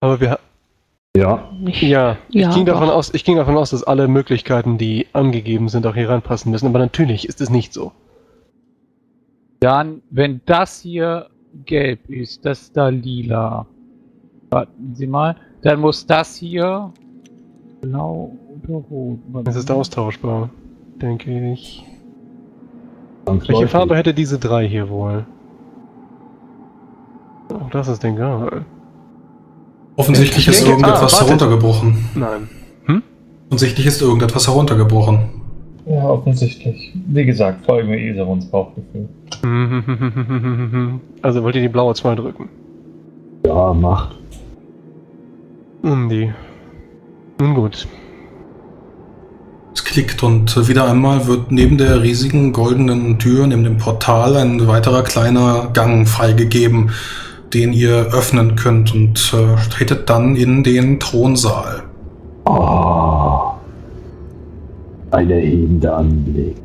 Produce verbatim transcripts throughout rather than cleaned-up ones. Aber wir... Ja. Ich, ja. Ich ja, ging davon aus, ich ging davon aus, dass alle Möglichkeiten, die angegeben sind, auch hier reinpassen müssen. Aber natürlich ist es nicht so. Dann, wenn das hier gelb ist, das da lila. Warten Sie mal. Dann muss das hier blau oder rot. Das ist austauschbar, denke ich. Ganz Welche Farbe hätte diese drei hier wohl? Auch das ist egal. Offensichtlich ist irgendetwas ah, heruntergebrochen. Nein. Hm? Offensichtlich ist irgendetwas heruntergebrochen. Ja, offensichtlich. Wie gesagt, folgen wir Isaruns Bauchgefühl. Also wollt ihr die blaue zwei drücken? Ja, macht. Und die. Nun gut. Es klickt und wieder einmal wird neben der riesigen goldenen Tür, neben dem Portal, ein weiterer kleiner Gang freigegeben, den ihr öffnen könnt und äh, tretet dann in den Thronsaal. Oh, ein erhebender Anblick.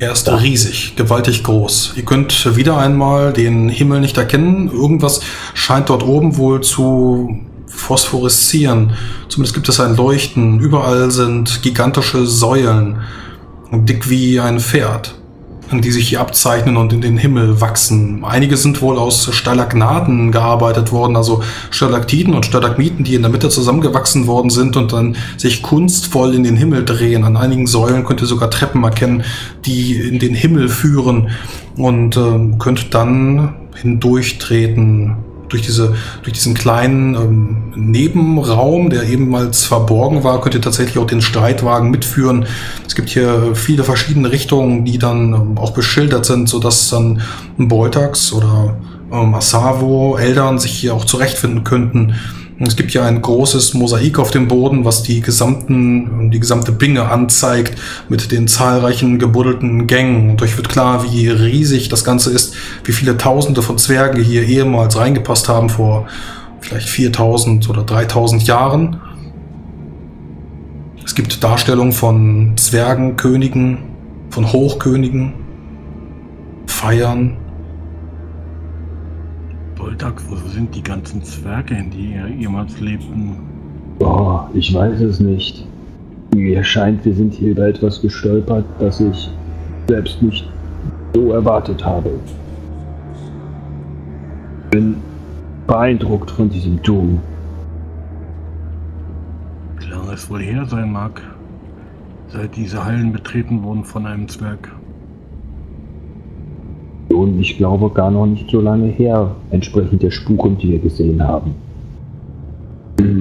Er ist riesig, gewaltig groß. Ihr könnt wieder einmal den Himmel nicht erkennen. Irgendwas scheint dort oben wohl zu phosphoreszieren. Zumindest gibt es ein Leuchten. Überall sind gigantische Säulen, dick wie ein Pferd, die sich hier abzeichnen und in den Himmel wachsen. Einige sind wohl aus Stalagnaten gearbeitet worden, also Stalaktiten und Stalagmiten, die in der Mitte zusammengewachsen worden sind und dann sich kunstvoll in den Himmel drehen. An einigen Säulen könnt ihr sogar Treppen erkennen, die in den Himmel führen, und äh, könnt dann hindurchtreten durch diese, durch diesen kleinen ähm, Nebenraum, der ehemals verborgen war. Könnt ihr tatsächlich auch den Streitwagen mitführen. Es gibt hier viele verschiedene Richtungen, die dann ähm, auch beschildert sind, sodass dann Boltax oder ähm, Asavo, Eldan sich hier auch zurechtfinden könnten. Es gibt hier ein großes Mosaik auf dem Boden, was die gesamten, die gesamte Binge anzeigt mit den zahlreichen gebuddelten Gängen. Und euch wird klar, wie riesig das Ganze ist, wie viele Tausende von Zwergen hier ehemals reingepasst haben vor vielleicht viertausend oder dreitausend Jahren. Es gibt Darstellungen von Zwergen, Königen, von Hochkönigen, Feiern. Boltax, wo sind die ganzen Zwerge, in die hier jemals lebten? Boah, ich weiß es nicht. Mir scheint, wir sind hier über etwas gestolpert, das ich selbst nicht so erwartet habe. Ich bin beeindruckt von diesem Turm. Wie lange es wohl her sein mag, seit diese Hallen betreten wurden von einem Zwerg. Und ich glaube, gar noch nicht so lange her, entsprechend der Spuren, die wir gesehen haben.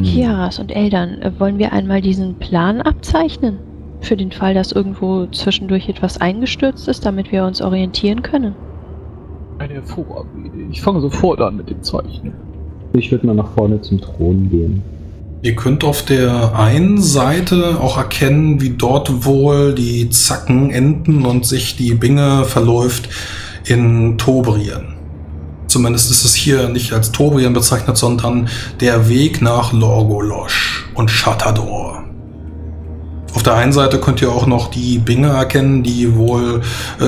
Kiaras und Eldan, wollen wir einmal diesen Plan abzeichnen? Für den Fall, dass irgendwo zwischendurch etwas eingestürzt ist, damit wir uns orientieren können. Eine hervorragende Idee. Ich fange sofort an mit dem Zeichnen. Ich würde mal nach vorne zum Thron gehen. Ihr könnt auf der einen Seite auch erkennen, wie dort wohl die Zacken enden und sich die Binge verläuft in Tobrien. Zumindest ist es hier nicht als Tobrien bezeichnet, sondern der Weg nach Lorgolosch und Chatador. Auf der einen Seite könnt ihr auch noch die Binge erkennen, die wohl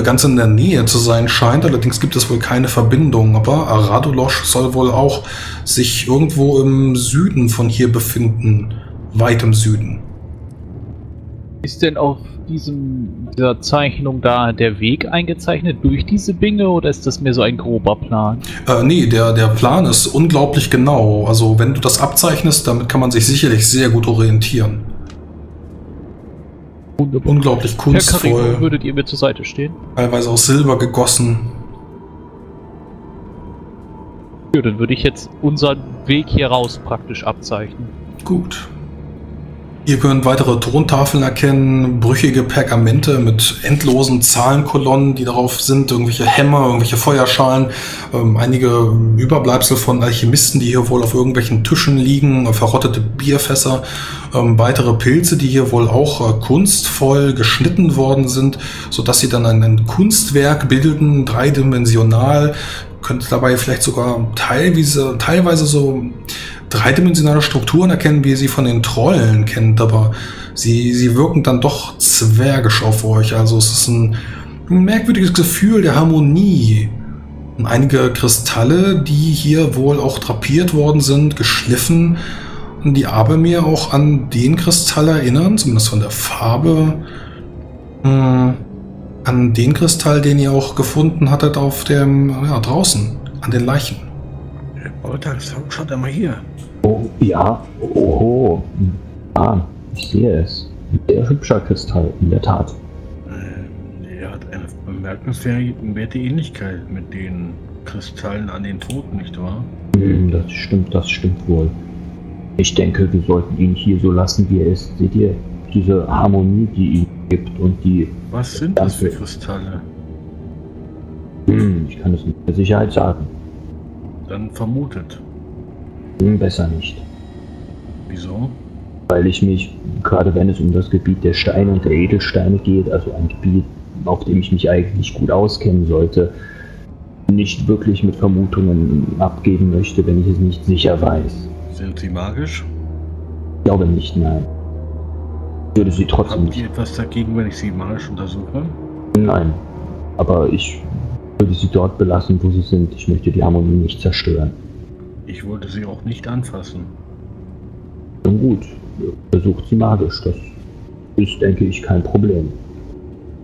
ganz in der Nähe zu sein scheint. Allerdings gibt es wohl keine Verbindung, aber Aradolosch soll wohl auch sich irgendwo im Süden von hier befinden. Weit im Süden. Ist denn auf diesem, dieser Zeichnung da der Weg eingezeichnet durch diese Binge, oder ist das mehr so ein grober Plan? Äh, nee, der, der Plan ist unglaublich genau. Also wenn du das abzeichnest, damit kann man sich sicherlich sehr gut orientieren. Wunderbar. Unglaublich kunstvoll. Herr Karigo, würdet ihr mir zur Seite stehen? Teilweise aus Silber gegossen. Ja, dann würde ich jetzt unseren Weg hier raus praktisch abzeichnen. Gut. Ihr könnt weitere Tontafeln erkennen, brüchige Pergamente mit endlosen Zahlenkolonnen, die darauf sind, irgendwelche Hämmer, irgendwelche Feuerschalen, ähm, einige Überbleibsel von Alchemisten, die hier wohl auf irgendwelchen Tischen liegen, verrottete Bierfässer, ähm, weitere Pilze, die hier wohl auch äh, kunstvoll geschnitten worden sind, sodass sie dann ein, ein Kunstwerk bilden, dreidimensional. Könnt dabei vielleicht sogar teilweise, teilweise so dreidimensionale Strukturen erkennen, wie ihr sie von den Trollen kennt, aber sie, sie wirken dann doch zwergisch auf euch. Also es ist ein merkwürdiges Gefühl der Harmonie, einige Kristalle, die hier wohl auch drapiert worden sind, geschliffen, und die Abelmir auch an den Kristall erinnern, zumindest von der Farbe, mh, an den Kristall, den ihr auch gefunden hattet auf dem, ja, draußen, an den Leichen. Boltax, schaut einmal hier. Oh, ja, oh, ah, ich sehe es. Sehr hübscher Kristall, in der Tat. Er hat eine bemerkenswerte Ähnlichkeit mit den Kristallen an den Toten, nicht wahr? Das stimmt, das stimmt wohl. Ich denke, wir sollten ihn hier so lassen, wie er ist. Seht ihr, diese Harmonie, die ihn gibt und die... Was sind das für Kristalle? Ich kann es nicht mit Sicherheit sagen. Dann vermutet. Besser nicht. Wieso? Weil ich mich, gerade wenn es um das Gebiet der Steine und der Edelsteine geht, also ein Gebiet, auf dem ich mich eigentlich gut auskennen sollte, nicht wirklich mit Vermutungen abgeben möchte, wenn ich es nicht sicher weiß. Sind sie magisch? Ich glaube nicht, nein. Ich würde sie trotzdem Haben nicht. Habt ihr etwas dagegen, wenn ich sie magisch untersuche? Nein, aber ich würde sie dort belassen, wo sie sind. Ich möchte die Harmonie nicht zerstören. Ich wollte sie auch nicht anfassen. Nun gut. Versucht sie magisch, das ist, denke ich, kein Problem.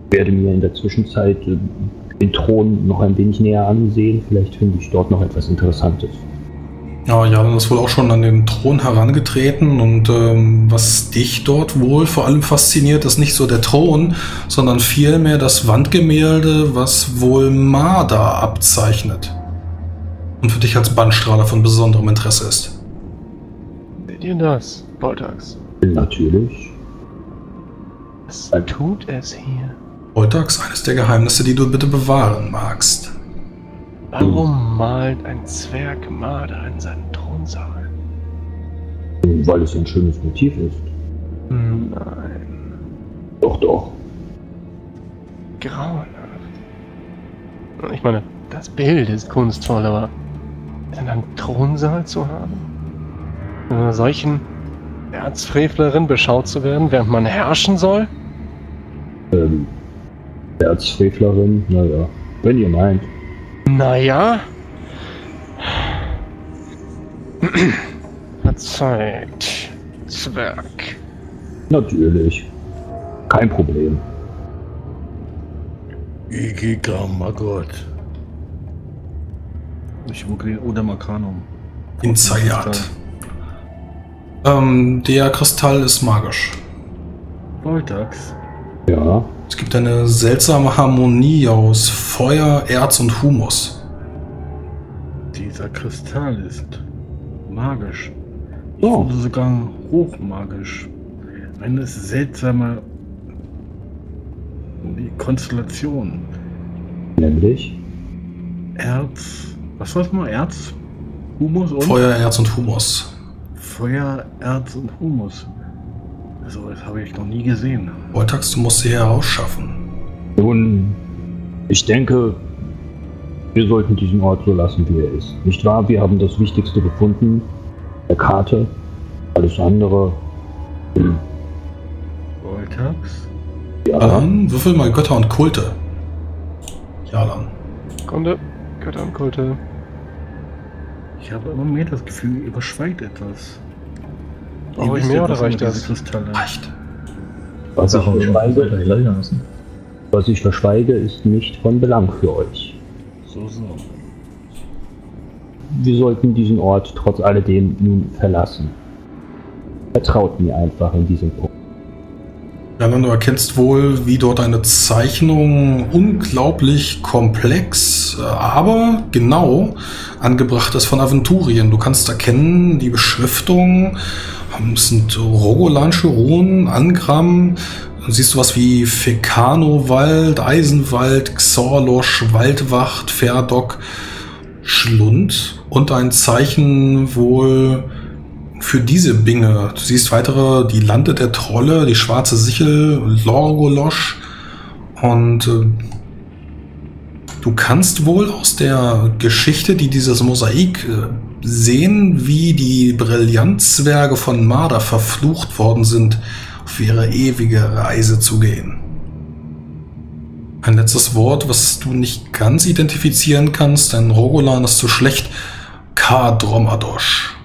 Ich werde mir in der Zwischenzeit den Thron noch ein wenig näher ansehen, vielleicht finde ich dort noch etwas Interessantes. Ja, Jalan ist wohl auch schon an den Thron herangetreten und ähm, was dich dort wohl vor allem fasziniert, ist nicht so der Thron, sondern vielmehr das Wandgemälde, was wohl Marda abzeichnet und für dich als Bandstrahler von besonderem Interesse ist. Seht ihr das? Boltax. Natürlich. Was tut es hier? Boltax, eines der Geheimnisse, die du bitte bewahren magst. Warum malt ein Zwerg Marder in seinen Thronsaal? Weil es ein schönes Motiv ist. Nein. Doch, doch. Grauenhaft. Ich meine, das Bild ist kunstvoll, aber in einem Thronsaal zu haben? In einer solchen Erzfrevlerin beschaut zu werden, während man herrschen soll? Ähm, Erzfrevlerin? Naja, wenn ihr meint. Naja? Verzeiht, Zwerg. Natürlich. Kein Problem. Igigamagott. Ich wogel oder Makanum. In Zayat. Ähm, der Kristall ist magisch. Boltax. Ja. Es gibt eine seltsame Harmonie aus Feuer, Erz und Humus. Dieser Kristall ist magisch. Oh. Ich würde sogar hochmagisch. Eine seltsame Konstellation. Nämlich? Erz. Was war's mal? Erz? Humus und? Feuer, Erz und Humus. Feuer, Erz und Humus. Also, das habe ich noch nie gesehen. Boltax, du musst sie herausschaffen. Nun, ich denke, wir sollten diesen Ort so lassen, wie er ist. Nicht wahr? Wir haben das Wichtigste gefunden. Der Karte. Alles andere. Hm. Boltax? Jalan, ja, würfel mal Götter und Kulte. Jalan. Kunde, Götter und Kulte. Ich habe immer mehr das Gefühl, ihr überschweigt etwas. Brauche ich mehr oder reicht das? Reicht. Was ich verschweige, was ich verschweige, ist nicht von Belang für euch. So, so. Wir sollten diesen Ort trotz alledem nun verlassen. Vertraut mir einfach in diesem Punkt. Ja, du erkennst wohl, wie dort eine Zeichnung unglaublich komplex, aber genau angebracht ist von Aventurien. Du kannst erkennen, die Beschriftung, es sind Rogolan, Scheron, Angram, siehst du was wie Fekano-Wald, Eisenwald, Xorlosch, Waldwacht, Ferdok, Schlund und ein Zeichen wohl... Für diese Binge, du siehst weitere, die Lande der Trolle, die schwarze Sichel, Lorgolosch und äh, du kannst wohl aus der Geschichte, die dieses Mosaik äh, sehen, wie die Brillantzwerge von Marda verflucht worden sind, auf ihre ewige Reise zu gehen. Ein letztes Wort, was du nicht ganz identifizieren kannst, denn Rogolan ist zu schlecht. Kar Domadrosch.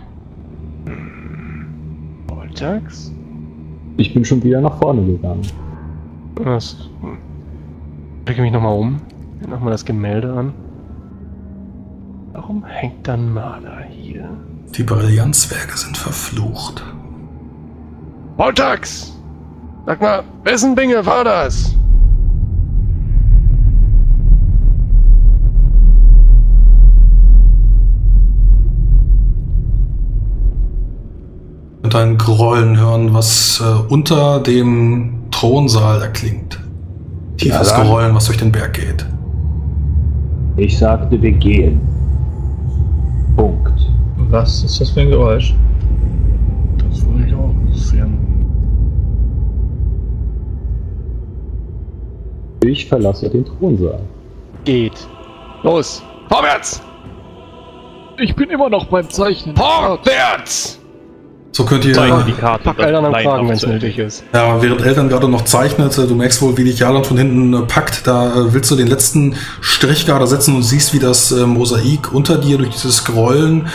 Boltax? Ich bin schon wieder nach vorne gegangen. Was? Ich blicke mich nochmal um. Nochmal das Gemälde an. Warum hängt dann Marda hier? Die Brillanzwerke sind verflucht. Boltax! Sag mal, wessen Binge war das? Und ein Grollen hören, was äh, unter dem Thronsaal erklingt. Tiefes ja, Grollen, was durch den Berg geht. Ich sagte, wir gehen. Punkt. Was ist das für ein Geräusch? Das würde ich auch interessieren. Ich verlasse den Thronsaal. Geht. Los! Vorwärts! Ich bin immer noch beim Zeichnen. Vorwärts! So könnt ihr die Karte, pack Eldan am Kragen, wenn es nötig ist. Ja, während Eldan gerade noch zeichnet, du merkst wohl, wie dich Jalan von hinten packt, da willst du den letzten Strich gerade setzen und siehst, wie das äh, Mosaik unter dir durch dieses Grollen,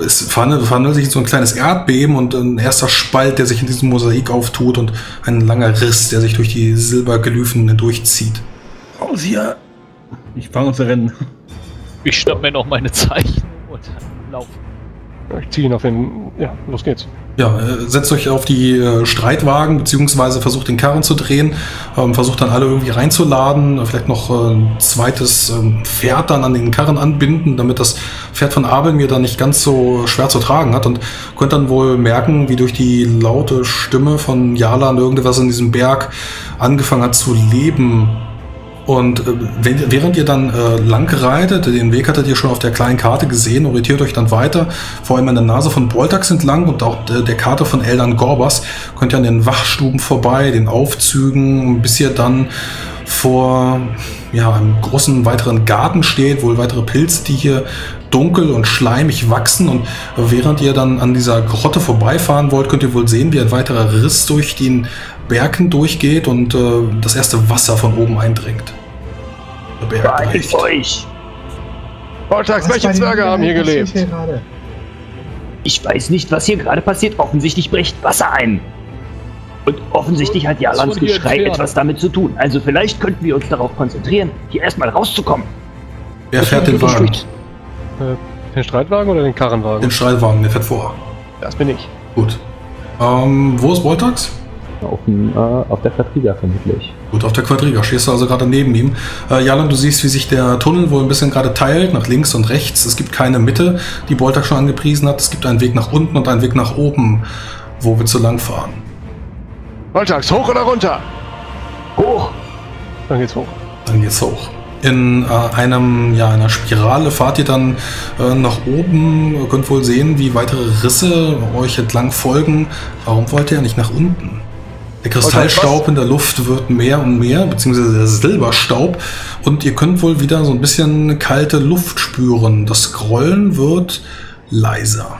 es verhandelt sich so ein kleines Erdbeben und ein erster Spalt, der sich in diesem Mosaik auftut und ein langer Riss, der sich durch die Silberglyphen durchzieht. Raus hier! Ich fange zu rennen. Ich schnapp mir noch meine Zeichen und laufe. Ich ziehe ihn auf den... Ja, los geht's. Ja, setzt euch auf die Streitwagen, beziehungsweise versucht den Karren zu drehen, versucht dann alle irgendwie reinzuladen, vielleicht noch ein zweites Pferd dann an den Karren anbinden, damit das Pferd von Abelmir dann nicht ganz so schwer zu tragen hat, und könnt dann wohl merken, wie durch die laute Stimme von Jalan irgendwas in diesem Berg angefangen hat zu leben. Und während ihr dann äh, lang reitet, den Weg hattet ihr schon auf der kleinen Karte gesehen, orientiert euch dann weiter, vor allem an der Nase von Boltax entlang und auch äh, der Karte von Eldan Gorbas, könnt ihr an den Wachstuben vorbei, den Aufzügen, bis ihr dann vor ja, einem großen weiteren Garten steht, wohl weitere Pilze, die hier dunkel und schleimig wachsen, und während ihr dann an dieser Grotte vorbeifahren wollt, könnt ihr wohl sehen, wie ein weiterer Riss durch den Bergen durchgeht und äh, das erste Wasser von oben eindringt. Beeilt euch! Boltax, welche Zwerge haben hier gelebt? Ich weiß nicht, was hier gerade passiert. Offensichtlich bricht Wasser ein. Und offensichtlich hat Jalans Geschrei etwas damit zu tun. Also vielleicht könnten wir uns darauf konzentrieren, hier erstmal rauszukommen. Wer fährt den Wagen? Den Streitwagen oder den Karrenwagen? Den Streitwagen, der fährt vor. Das bin ich. Gut. Ähm, wo ist Boltax? Auf, dem, äh, auf der Quadriga vermutlich. Gut, auf der Quadriga. Stehst du also gerade neben ihm. Äh, Jalan, du siehst, wie sich der Tunnel wohl ein bisschen gerade teilt, nach links und rechts. Es gibt keine Mitte, die Boltax schon angepriesen hat. Es gibt einen Weg nach unten und einen Weg nach oben. Wo willst du langfahren? Boltax, hoch oder runter? Hoch! Dann geht's hoch. Dann geht's hoch. In äh, einem, ja, einer Spirale fahrt ihr dann äh, nach oben. Ihr könnt wohl sehen, wie weitere Risse euch entlang folgen. Warum wollt ihr nicht nach unten? Der Kristallstaub in der Luft wird mehr und mehr, beziehungsweise der Silberstaub, und ihr könnt wohl wieder so ein bisschen kalte Luft spüren. Das Grollen wird leiser.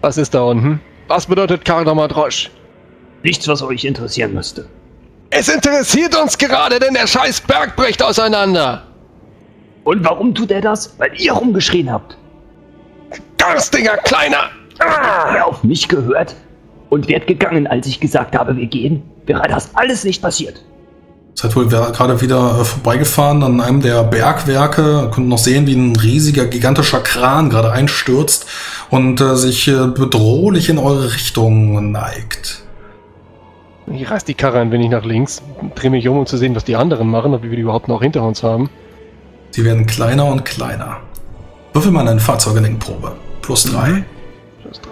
Was ist da unten? Was bedeutet Kar Domadrosch? Nichts, was euch interessieren müsste. Es interessiert uns gerade, denn der scheiß Berg bricht auseinander. Und warum tut er das? Weil ihr rumgeschrien habt. Garstiger Kleiner! Habt ihr auf mich gehört? Und werd gegangen, als ich gesagt habe, wir gehen, wäre das alles nicht passiert. Seid wohl gerade wieder vorbeigefahren an einem der Bergwerke. Könnt noch sehen, wie ein riesiger, gigantischer Kran gerade einstürzt und äh, sich äh, bedrohlich in eure Richtung neigt. Ich reiß die Karre ein wenig nach links, drehe mich um, um zu sehen, was die anderen machen, ob wir die überhaupt noch hinter uns haben. Sie werden kleiner und kleiner. Würfel mal eine Fahrzeugelenkprobe. Plus drei. Mhm. Plus drei.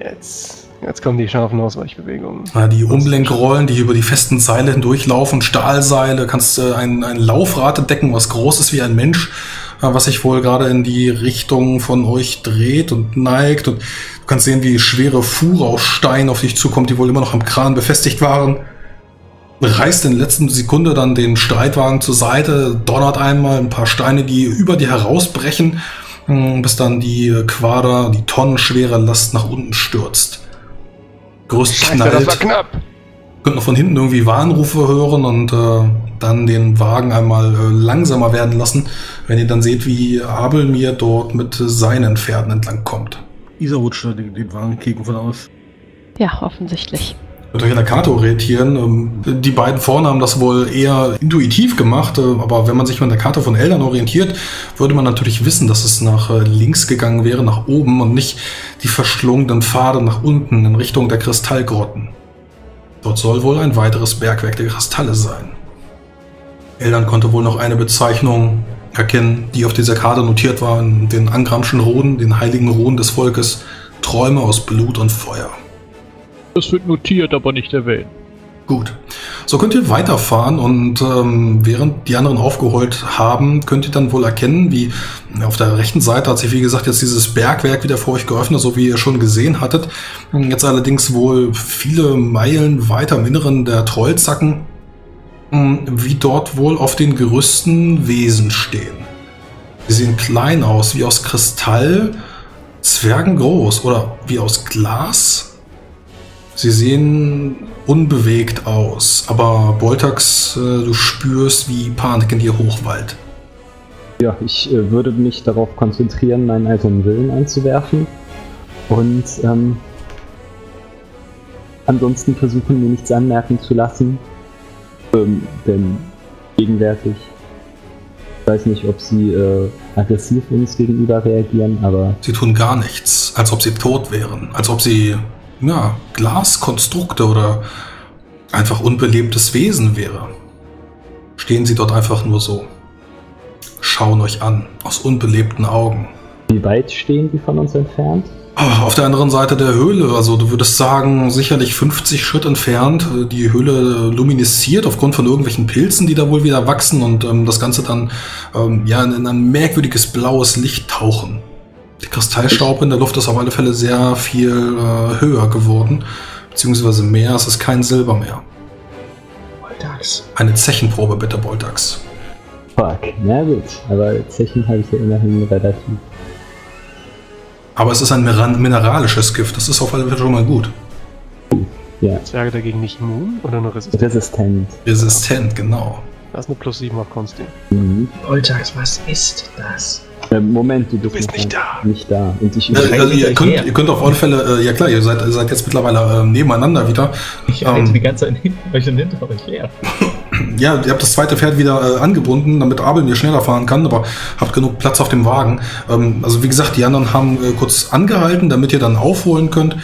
Jetzt, jetzt kommen die scharfen Ausweichbewegungen. Ja, die Umlenkrollen, die über die festen Seile hindurchlaufen, Stahlseile, kannst äh, ein, ein Laufrad entdecken, was groß ist wie ein Mensch, äh, was sich wohl gerade in die Richtung von euch dreht und neigt. Und du kannst sehen, wie schwere Fuhre aus Stein auf dich zukommt, die wohl immer noch am Kran befestigt waren. Reißt in der letzten Sekunde dann den Streitwagen zur Seite, donnert einmal ein paar Steine, die über dir herausbrechen, bis dann die Quader, die tonnenschwere Last nach unten stürzt. Gerüst knallt. Das war knapp. Könnt noch von hinten irgendwie Warnrufe hören und äh, dann den Wagen einmal äh, langsamer werden lassen, wenn ihr dann seht, wie Abelmir dort mit seinen Pferden entlang kommt. Isa rutscht den, den Wagen gegen von aus. Ja, offensichtlich. Wird euch an der Karte orientieren. Die beiden vorne haben das wohl eher intuitiv gemacht, aber wenn man sich an der Karte von Eldan orientiert, würde man natürlich wissen, dass es nach links gegangen wäre, nach oben und nicht die verschlungenen Pfade nach unten in Richtung der Kristallgrotten. Dort soll wohl ein weiteres Bergwerk der Kristalle sein. Eldan konnte wohl noch eine Bezeichnung erkennen, die auf dieser Karte notiert war, in den Angramschen Roden, den heiligen Roden des Volkes, Träume aus Blut und Feuer. Das wird notiert, aber nicht erwähnt. Gut. So könnt ihr weiterfahren und ähm, während die anderen aufgeholt haben, könnt ihr dann wohl erkennen, wie auf der rechten Seite hat sich, wie gesagt, jetzt dieses Bergwerk wieder vor euch geöffnet, so wie ihr schon gesehen hattet. Jetzt allerdings wohl viele Meilen weiter im Inneren der Trollzacken, wie dort wohl auf den Gerüsten Wesen stehen. Sie sehen klein aus, wie aus Kristall, zwergengroß oder wie aus Glas. Sie sehen unbewegt aus, aber Boltax, äh, du spürst, wie Panik in dir hochwallt. Ja, ich äh, würde mich darauf konzentrieren, meinen eigenen Willen einzuwerfen und ähm, ansonsten versuchen, mir nichts anmerken zu lassen, ähm, denn gegenwärtig, ich weiß nicht, ob sie äh, aggressiv uns gegenüber reagieren, aber... Sie tun gar nichts, als ob sie tot wären, als ob sie... ja, Glaskonstrukte oder einfach unbelebtes Wesen wäre. Stehen sie dort einfach nur so. Schauen euch an, aus unbelebten Augen. Wie weit stehen die von uns entfernt? Oh, auf der anderen Seite der Höhle, also du würdest sagen, sicherlich fünfzig Schritt entfernt. Die Höhle luminesziert aufgrund von irgendwelchen Pilzen, die da wohl wieder wachsen und ähm, das Ganze dann ähm, ja, in ein merkwürdiges blaues Licht tauchen. Die Kristallstaub in der Luft ist auf alle Fälle sehr viel äh, höher geworden, beziehungsweise mehr, es ist kein Silber mehr. Boltax. Eine Zechenprobe bitte, Boltax. Fuck, na gut, aber Zechen habe ich ja immerhin relativ. Aber es ist ein mineralisches Gift, das ist auf alle Fälle schon mal gut. Ja. Zwerge dagegen nicht immun oder nur resistent? Resistent. Resistent, genau. Das ist eine plus sieben auf Konsti. Mhm. Boltax, was ist das? Moment, du, du bist nicht da. Nicht da. Und ich also ihr, könnt, ihr könnt auf alle Fälle, äh, ja klar, ihr seid, ihr seid jetzt mittlerweile äh, nebeneinander wieder. Ich halte ähm, die ganze Zeit hinten, euch und hinter euch her. Ja, ihr habt das zweite Pferd wieder äh, angebunden, damit Abelmir schneller fahren kann, aber habt genug Platz auf dem Wagen. Ähm, also wie gesagt, die anderen haben äh, kurz angehalten, damit ihr dann aufholen könnt.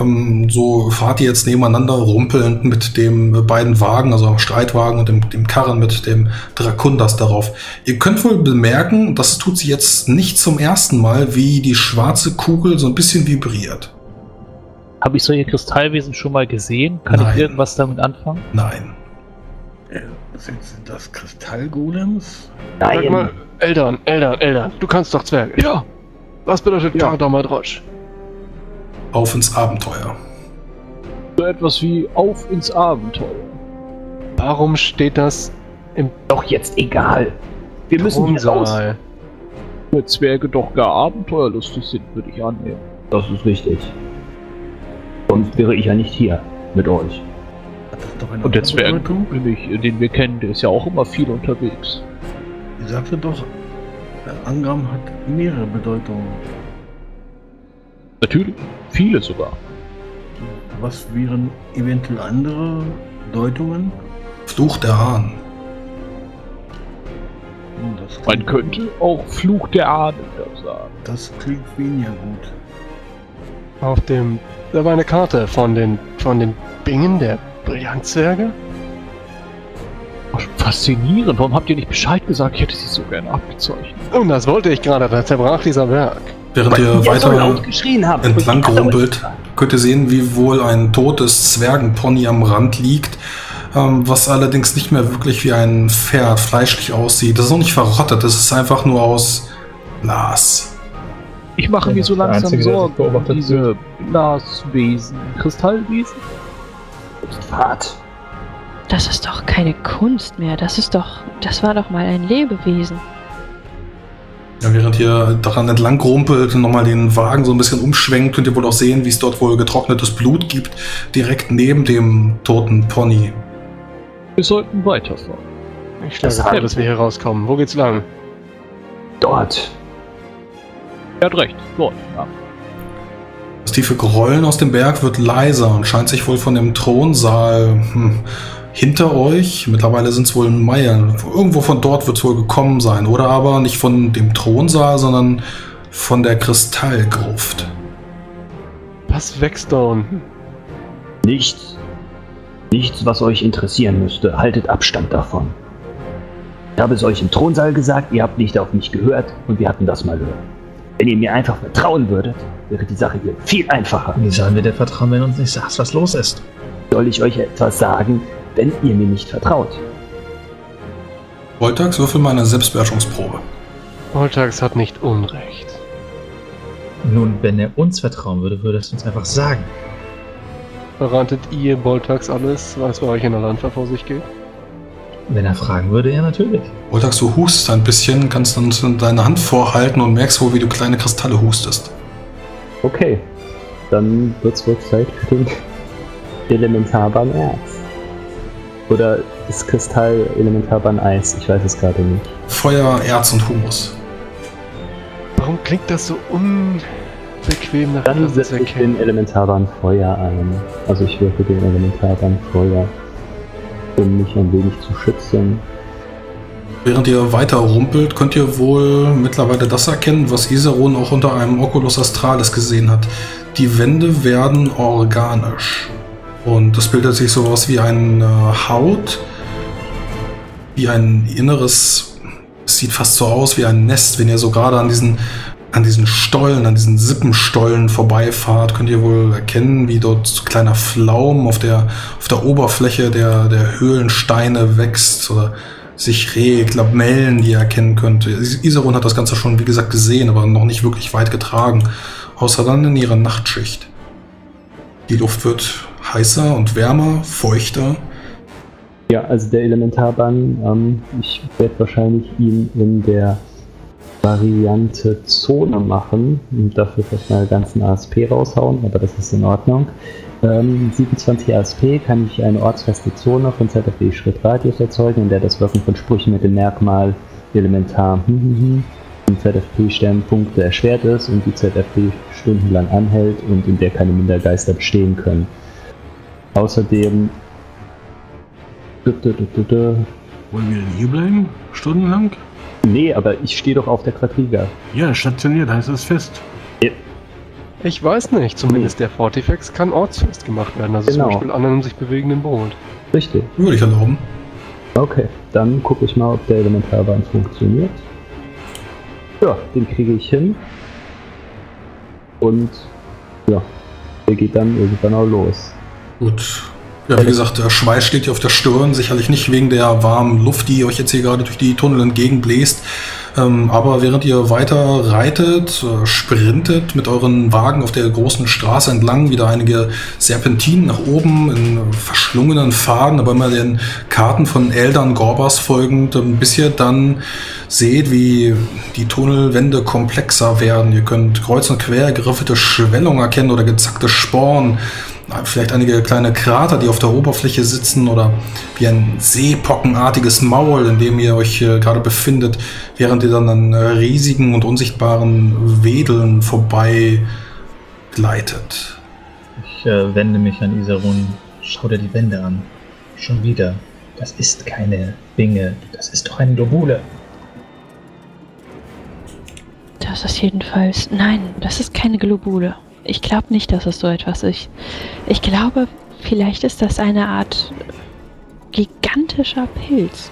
Ähm, so fahrt ihr jetzt nebeneinander rumpelnd mit dem äh, beiden Wagen, also am Streitwagen und dem, dem Karren mit dem Drakundas darauf. Ihr könnt wohl bemerken, das tut sie jetzt nicht zum ersten Mal, wie die schwarze Kugel so ein bisschen vibriert. Habe ich solche Kristallwesen schon mal gesehen? Kann Nein. ich irgendwas damit anfangen? Nein. Sind das Kristallgolems? Nein. Sag mal, Eldan, Eldan, Eldan, du kannst doch Zwerge. Ja. Was bedeutet ja. Kar Domadrosch? Auf ins Abenteuer. So etwas wie auf ins Abenteuer. Warum steht das im... Doch jetzt egal. Wir müssen hier raus. Weil Zwerge doch gar abenteuerlustig sind, würde ich annehmen. Das ist richtig. Sonst wäre ich ja nicht hier mit euch. Und der Zwergenkönig, den wir kennen, der ist ja auch immer viel unterwegs. Ich sagte doch, Angram hat mehrere Bedeutungen. Natürlich, viele sogar. Was wären eventuell andere Deutungen? Fluch der Ahnen. Man könnte auch Fluch der Ahnen sagen. Das klingt weniger gut. Auf dem... Da war eine Karte von den... von den Bingen der... Brillantzwerge? Oh, faszinierend, warum habt ihr nicht Bescheid gesagt? Ich hätte sie so gerne abgezeichnet. Und das wollte ich gerade, da zerbrach dieser Berg. Während ihr weiter entlang rumpelt, könnt ihr sehen, wie wohl ein totes Zwergenpony am Rand liegt, ähm, was allerdings nicht mehr wirklich wie ein Pferd fleischlich aussieht. Das ist noch nicht verrottet, das ist einfach nur aus Glas. Ich mache ja, mir so langsam Sorgen um diese Glaswesen, Kristallwesen. Fahrt. Das ist doch keine Kunst mehr. Das ist doch... Das war doch mal ein Lebewesen. Ja, während ihr daran entlang rumpelt und nochmal den Wagen so ein bisschen umschwenkt, könnt ihr wohl auch sehen, wie es dort wohl getrocknetes Blut gibt, direkt neben dem toten Pony. Wir sollten weiterfahren. Ich schlage vor, dass wir hier rauskommen. Wo geht's lang? Dort. Er hat recht, dort, ja. Das tiefe Grollen aus dem Berg wird leiser und scheint sich wohl von dem Thronsaal hm, hinter euch, mittlerweile sind es wohl Meilen, irgendwo von dort wird es wohl gekommen sein, oder aber nicht von dem Thronsaal, sondern von der Kristallgruft. Was wächst da unten? Nichts. Nichts, was euch interessieren müsste. Haltet Abstand davon. Ich habe es euch im Thronsaal gesagt, ihr habt nicht auf mich gehört und wir hatten das mal gehört. Wenn ihr mir einfach vertrauen würdet, wäre die Sache hier viel einfacher. Wie sollen wir denn vertrauen, wenn uns nicht sagst, was los ist? Soll ich euch etwas sagen, wenn ihr mir nicht vertraut? Boltax, würfel mal eine Selbstbeherrschungsprobe. Boltax hat nicht Unrecht. Nun, wenn er uns vertrauen würde, würde er es uns einfach sagen. Verratet ihr Boltax alles, was bei euch in der Landwehr vor sich geht? Wenn er fragen würde, ja natürlich. Boltax, du hustest ein bisschen, kannst dann deine Hand vorhalten und merkst wohl, wie du kleine Kristalle hustest. Okay, dann wird es wohl Zeit für den Elementarbahn Erz. Oder ist Kristall Elementarbahn Eis? Ich weiß es gerade nicht. Feuer, Erz und Humus. Warum klingt das so unbequem nach dem Dann setze ich den Elementarbahn Feuer ein. Also ich würfe den Elementarbahn Feuer, um mich ein wenig zu schützen. Während ihr weiter rumpelt, könnt ihr wohl mittlerweile das erkennen, was Isarun auch unter einem Oculus Astralis gesehen hat. Die Wände werden organisch. Und das bildet sich sowas wie eine Haut, wie ein inneres, es sieht fast so aus wie ein Nest. Wenn ihr so gerade an diesen, an diesen Stollen, an diesen Sippenstollen vorbeifahrt, könnt ihr wohl erkennen, wie dort so kleiner Flaum auf der, auf der Oberfläche der, der Höhlensteine wächst oder sich regt, Lamellen, die ihr erkennen könnt. Isarun hat das Ganze schon, wie gesagt, gesehen, aber noch nicht wirklich weit getragen, außer dann in ihrer Nachtschicht. Die Luft wird heißer und wärmer, feuchter. Ja, also der Elementarbann, ähm, ich werde wahrscheinlich ihn in der Variante Zone machen und dafür vielleicht mal ganzen A S P raushauen, aber das ist in Ordnung. Ähm, siebenundzwanzig A S P kann ich eine ortsfeste Zone von Z F D Schrittradius erzeugen, in der das Wirken von Sprüchen mit dem Merkmal Elementar im Z F P-Sternpunkte erschwert ist und die Z F P stundenlang anhält und in der keine Mindergeister bestehen können. Außerdem du, du, du, du, du. Wollen wir denn hier bleiben? Stundenlang? Nee, aber ich stehe doch auf der Quadriga. Ja, stationiert heißt das fest. Ja. Ich weiß nicht, zumindest nee. Der Fortifex kann ortsfest gemacht werden, also genau. Zum Beispiel an einem sich bewegenden Boot. Richtig. Würde ich erlauben. Okay, dann gucke ich mal, ob der Elementarbahn funktioniert. Ja, den kriege ich hin. Und ja, der geht dann irgendwann auch los. Gut. Ja, wie gesagt, der Schweiß steht hier auf der Stirn, sicherlich nicht wegen der warmen Luft, die euch jetzt hier gerade durch die Tunnel entgegenbläst. Ähm, aber während ihr weiter reitet, äh, sprintet mit euren Wagen auf der großen Straße entlang, wieder einige Serpentinen nach oben in äh, verschlungenen Faden, aber immer den Karten von Eldan Gorbas folgend, ähm, bis ihr dann seht, wie die Tunnelwände komplexer werden. Ihr könnt kreuz und quer geriffelte Schwellungen erkennen oder gezackte Sporen. Vielleicht einige kleine Krater, die auf der Oberfläche sitzen oder wie ein seepockenartiges Maul, in dem ihr euch äh, gerade befindet, während ihr dann an riesigen und unsichtbaren Wedeln vorbei gleitet. Ich äh, wende mich an Isarun, schau dir die Wände an. Schon wieder. Das ist keine Binge, das ist doch eine Globule. Das ist jedenfalls... Nein, das ist keine Globule. Ich glaube nicht, dass es so etwas ist. Ich glaube, vielleicht ist das eine Art gigantischer Pilz.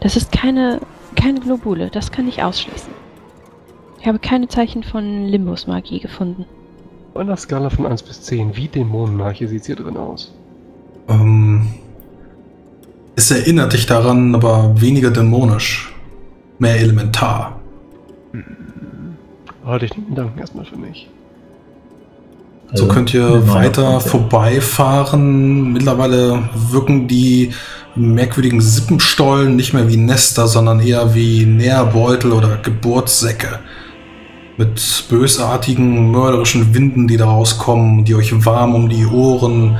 Das ist keine, keine Globule, das kann ich ausschließen. Ich habe keine Zeichen von Limbusmagie gefunden. An der Skala von eins bis zehn, wie Dämonenarche sieht es hier drin aus? Ähm, es erinnert dich daran, aber weniger dämonisch. Mehr elementar. Hm. Hatte ich den Gedanken erstmal für mich. Also so könnt ihr weiter vorbeifahren. Mittlerweile wirken die merkwürdigen Sippenstollen nicht mehr wie Nester, sondern eher wie Nährbeutel oder Geburtssäcke. Mit bösartigen, mörderischen Winden, die da rauskommen, die euch warm um die Ohren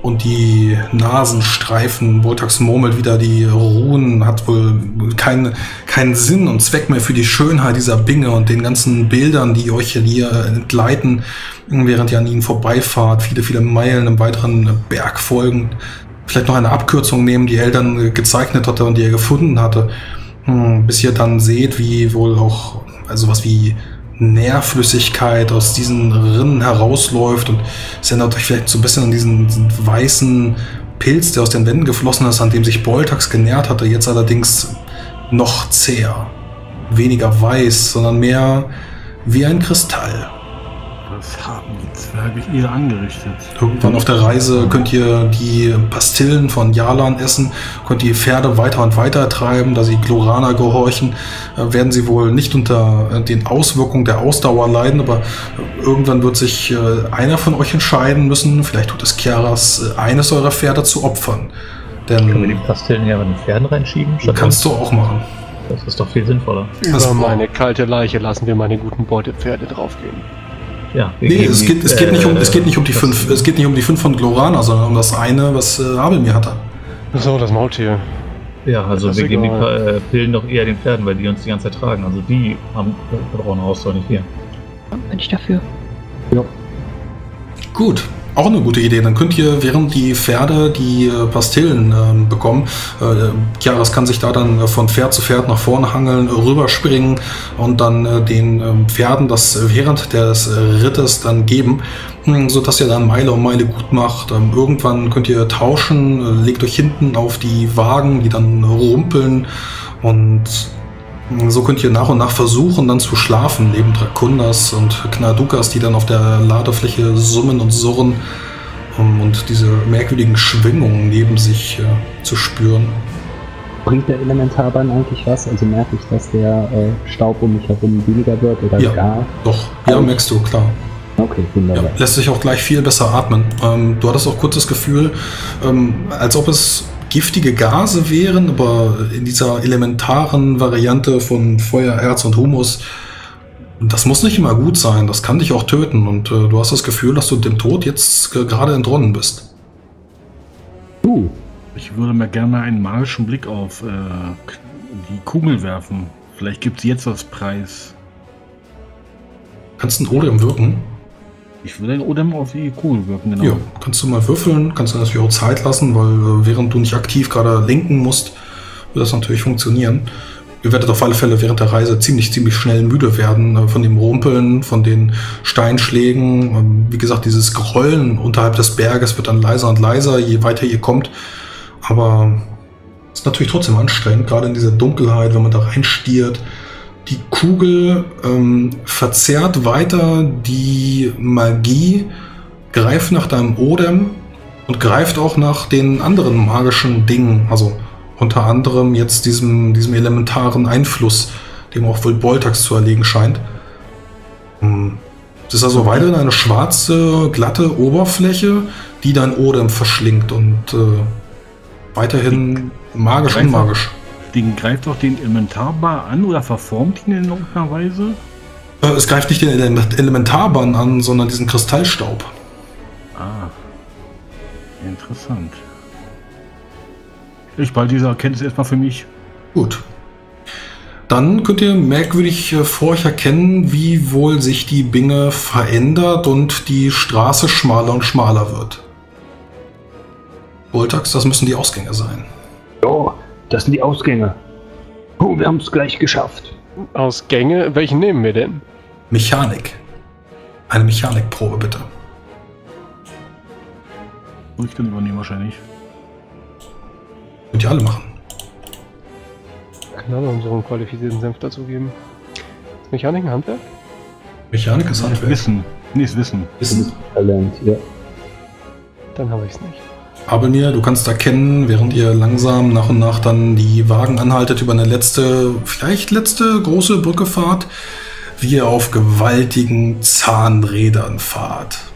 und die Nasen streifen. Boltax murmelt wieder, die Runen hat wohl keinen keinen Sinn und Zweck mehr für die Schönheit dieser Binge und den ganzen Bildern, die euch hier entgleiten, während ihr an ihnen vorbeifahrt. Viele, viele Meilen im weiteren Berg folgend. Vielleicht noch eine Abkürzung nehmen, die Eldan gezeichnet hatte und die er gefunden hatte. Bis ihr dann seht, wie wohl auch also was wie Nährflüssigkeit aus diesen Rinnen herausläuft, und es erinnert euch vielleicht so ein bisschen an diesen, diesen weißen Pilz, der aus den Wänden geflossen ist, an dem sich Boltax genährt hatte, jetzt allerdings noch zäher. Weniger weiß, sondern mehr wie ein Kristall. Was haben die Zwerge hier angerichtet? Irgendwann auf der Reise könnt ihr die Pastillen von Jalan essen, könnt die Pferde weiter und weiter treiben, da sie Glorana gehorchen, werden sie wohl nicht unter den Auswirkungen der Ausdauer leiden, aber irgendwann wird sich einer von euch entscheiden müssen, vielleicht tut es Kiaras, eines eurer Pferde zu opfern. Denn können wir die Pastillen ja mit den Pferden reinschieben? Kannst du auch machen. Das ist doch viel sinnvoller. Über meine kalte Leiche lassen wir meine guten Beutepferde draufgehen. Ja, nee, es geht, die, es, geht nicht um, äh, es geht nicht um die fünf, es geht nicht um die fünf von Glorana, sondern um das eine, was äh, Abelmir hatte. Achso, das Maultier. Ja, also das wir geben egal. die äh, Pillen doch eher den Pferden, weil die uns die ganze Zeit tragen. Also die haben auch eine Ausdauer, nicht wir. Bin ich dafür. Ja. Gut. Auch eine gute Idee. Dann könnt ihr, während die Pferde die äh, Pastillen äh, bekommen, äh, Kiaras kann sich da dann äh, von Pferd zu Pferd nach vorne hangeln, rüberspringen und dann äh, den äh, Pferden das während des äh, Rittes dann geben, mh, sodass ihr dann Meile um Meile gut macht. Ähm, irgendwann könnt ihr tauschen, äh, legt euch hinten auf die Wagen, die dann rumpeln, und so könnt ihr nach und nach versuchen, dann zu schlafen, neben Drakundas und Knadukas, die dann auf der Ladefläche summen und surren, um, und diese merkwürdigen Schwingungen neben sich äh, zu spüren. Bringt der Elementarbahn eigentlich was? Also merke ich, dass der äh, Staub um mich herum weniger wird oder ja, gar? Doch, ja, merkst du, klar. Okay, wunderbar. Ja, lässt sich auch gleich viel besser atmen. Ähm, du hattest auch kurz das Gefühl, ähm, als ob es giftige Gase wären, aber in dieser elementaren Variante von Feuer, Erz und Humus, das muss nicht immer gut sein, das kann dich auch töten, und äh, du hast das Gefühl, dass du dem Tod jetzt gerade entronnen bist. Uh. Ich würde mir gerne einen magischen Blick auf äh, die Kugel werfen. Vielleicht gibt es jetzt was Preis. Kannst du einen Odem wirken? Ich will den Odem auf die Kugel wirken, genau. Ja, kannst du mal würfeln, kannst du natürlich auch Zeit lassen, weil während du nicht aktiv gerade lenken musst, wird das natürlich funktionieren. Ihr werdet auf alle Fälle während der Reise ziemlich, ziemlich schnell müde werden von dem Rumpeln, von den Steinschlägen. Wie gesagt, dieses Grollen unterhalb des Berges wird dann leiser und leiser, je weiter ihr kommt. Aber es ist natürlich trotzdem anstrengend, gerade in dieser Dunkelheit, wenn man da reinstiert. Die Kugel ähm, verzerrt weiter die Magie, greift nach deinem Odem und greift auch nach den anderen magischen Dingen. Also unter anderem jetzt diesem, diesem elementaren Einfluss, dem auch wohl Boltax zu erlegen scheint. Es ist also weiterhin eine schwarze, glatte Oberfläche, die dein Odem verschlingt und äh, weiterhin magisch und magisch. Den greift doch den Elementarbar an oder verformt ihn in irgendeiner Weise? Es greift nicht den Ele Elementarbahn an, sondern diesen Kristallstaub. Ah, interessant. Ich behalte diese Erkenntnis erstmal für mich. Gut. Dann könnt ihr merkwürdig vor euch erkennen, wie wohl sich die Binge verändert und die Straße schmaler und schmaler wird. Boltax, das müssen die Ausgänge sein. Jo. Das sind die Ausgänge. Oh, wir haben es gleich geschafft. Ausgänge? Welchen nehmen wir denn? Mechanik. Eine Mechanikprobe, bitte. Muss ich dann übernehmen, wahrscheinlich. Könnt ihr alle machen. Kann man unseren qualifizierten Senf dazugeben. Mechanik, Handwerk? Mechanik ist Handwerk. Wissen. Nee, ist Wissen. Wissen. Talent, ja. Dann habe ich es nicht. Abelmir, du kannst erkennen, während ihr langsam nach und nach dann die Wagen anhaltet über eine letzte, vielleicht letzte große Brücke fahrt, wie ihr auf gewaltigen Zahnrädern fahrt.